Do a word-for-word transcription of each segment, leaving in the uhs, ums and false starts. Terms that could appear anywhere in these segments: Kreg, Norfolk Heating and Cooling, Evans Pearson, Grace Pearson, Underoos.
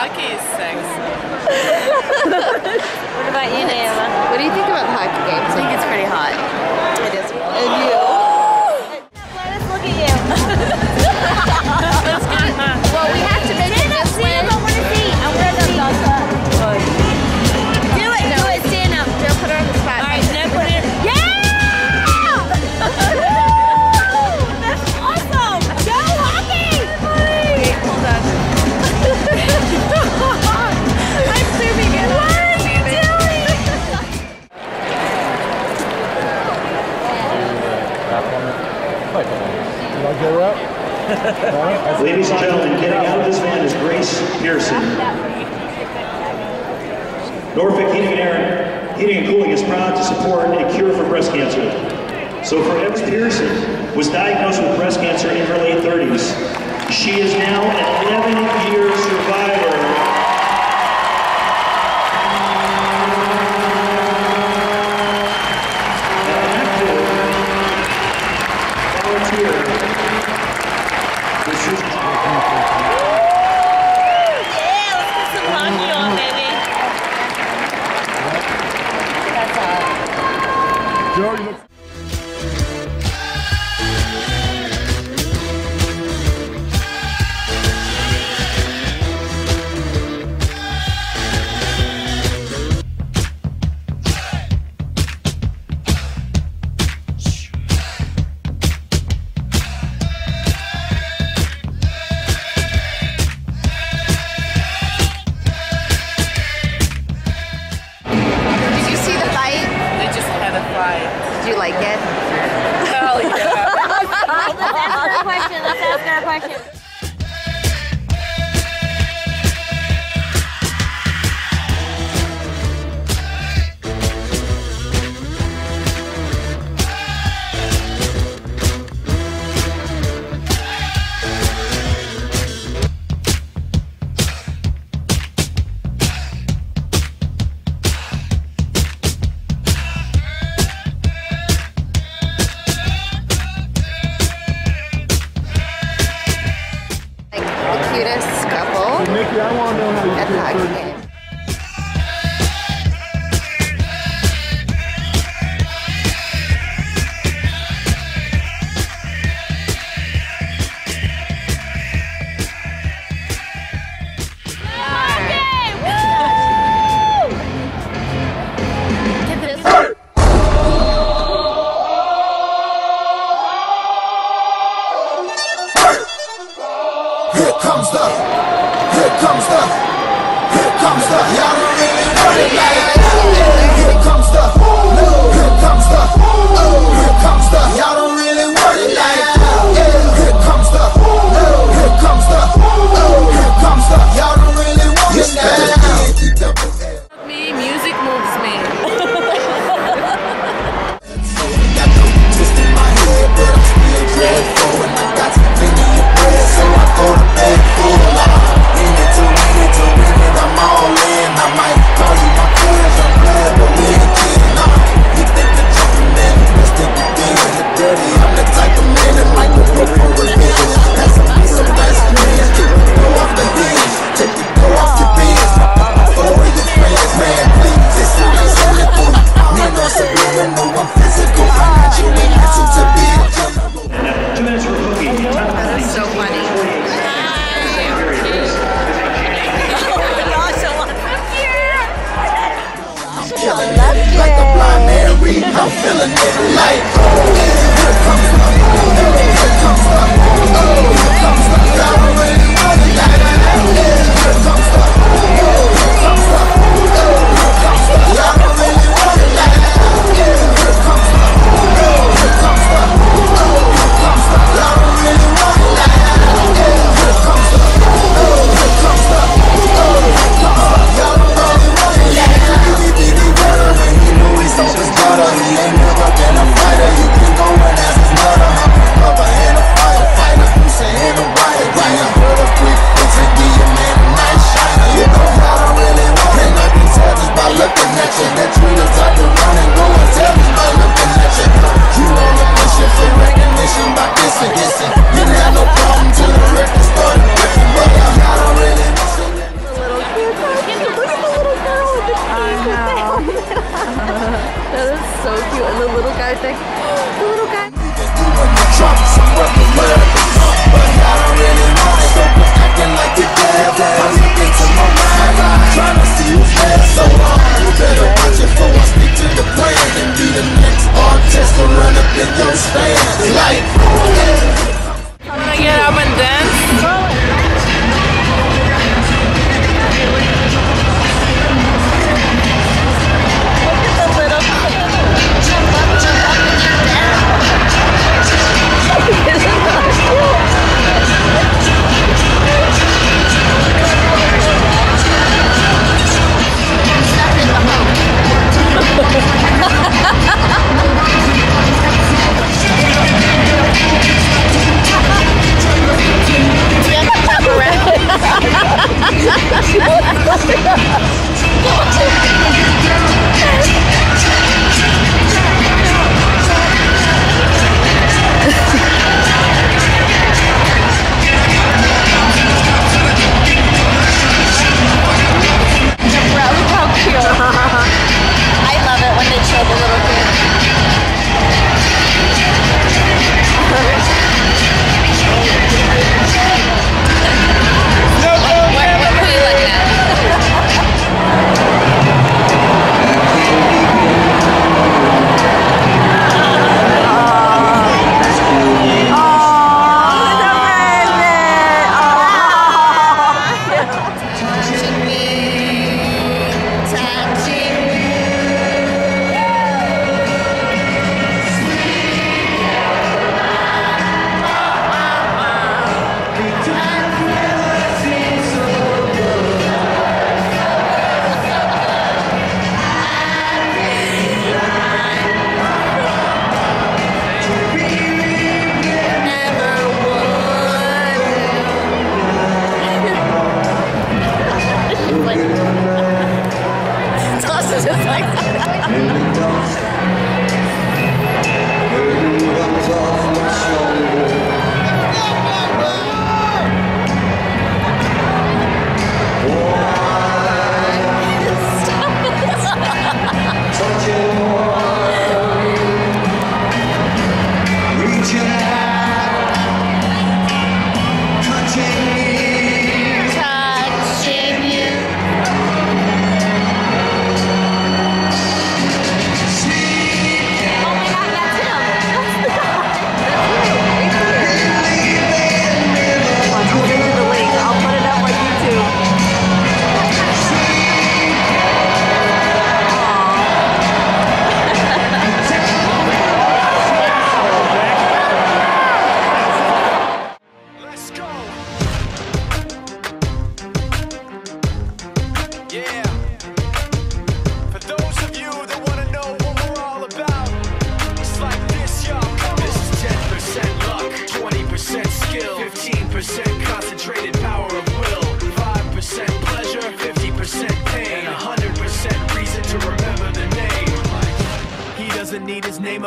hockey is sexy. What about you, Naomi? What do you think about the hockey game? I think it's pretty hot. It is. And you? Let us look at you. Well, we have to make it this way. I want to see. I want to see. Do it. Do it. Stand up. They'll put her on the spot. All right. Now put it. Yeah! Ladies and gentlemen, getting out of this van is Grace Pearson. Norfolk Heating and Cooling is proud to support a cure for breast cancer. So for Evans Pearson, was diagnosed with breast cancer in her late thirties. She is now an eleven-year survivor. Never been a fighter, you can go and ask another. I'm a lover and a fighter, fighter, who say The little guy. I'm gonna get up and dance.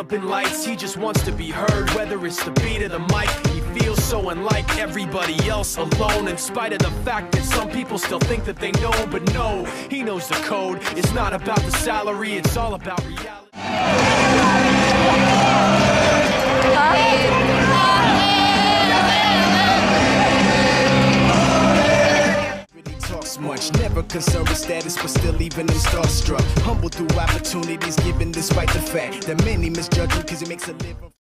In lights, he just wants to be heard, whether it's the beat of the mic. He feels so unlike everybody else, alone, in spite of the fact that some people still think that they know. But no, he knows the code. It's not about the salary, it's all about reality. Really talks much, never concerned with status, but still even in starstruck. Humble through opportunities given despite the fact that many misjudge him because he makes a living.